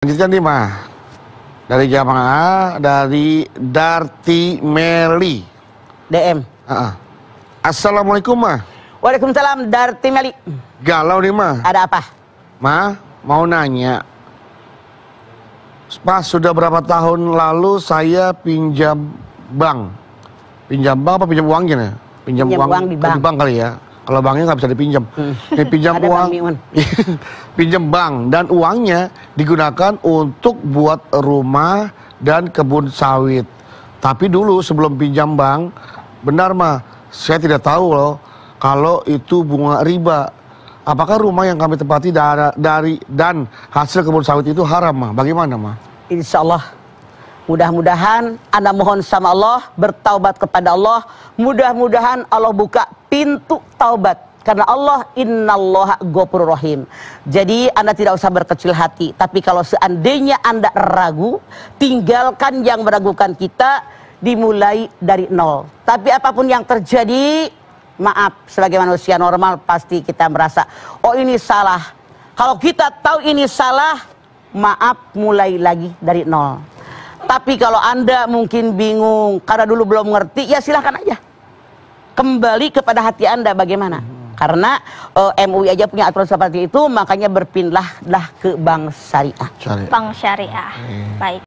Lanjutkan nih, Ma. Dari jamaah dari Darti Meli. DM. Assalamualaikum, Ma. Waalaikumsalam, Darti Meli. Galau nih, Ma. Ada apa? Ma, mau nanya. Pak, sudah berapa tahun lalu saya pinjam bank. Pinjam bank apa pinjam uang gini? Pinjam uang di bank kali ya. Kalau banknya nggak bisa dipinjam, pinjam uang, pinjam bank dan uangnya digunakan untuk buat rumah dan kebun sawit. Tapi dulu sebelum pinjam bank, benar Ma, saya tidak tahu loh kalau itu bunga riba. Apakah rumah yang kami tempati dan hasil kebun sawit itu haram Ma? Bagaimana Ma? Insya Allah. Mudah-mudahan Anda mohon sama Allah, bertaubat kepada Allah. Mudah-mudahan Allah buka pintu taubat. Karena Allah innallaha ghafurur rahim. Jadi Anda tidak usah berkecil hati. Tapi kalau seandainya Anda ragu, tinggalkan yang meragukan kita, dimulai dari nol. Tapi apapun yang terjadi, maaf, sebagai manusia normal pasti kita merasa, oh ini salah. Kalau kita tahu ini salah, maaf, mulai lagi dari nol. Tapi kalau Anda mungkin bingung karena dulu belum ngerti, ya silahkan aja. Kembali kepada hati Anda bagaimana. Karena MUI aja punya aturan seperti itu, makanya berpindahlah ke Bank Syariah. Bank Syariah, baik.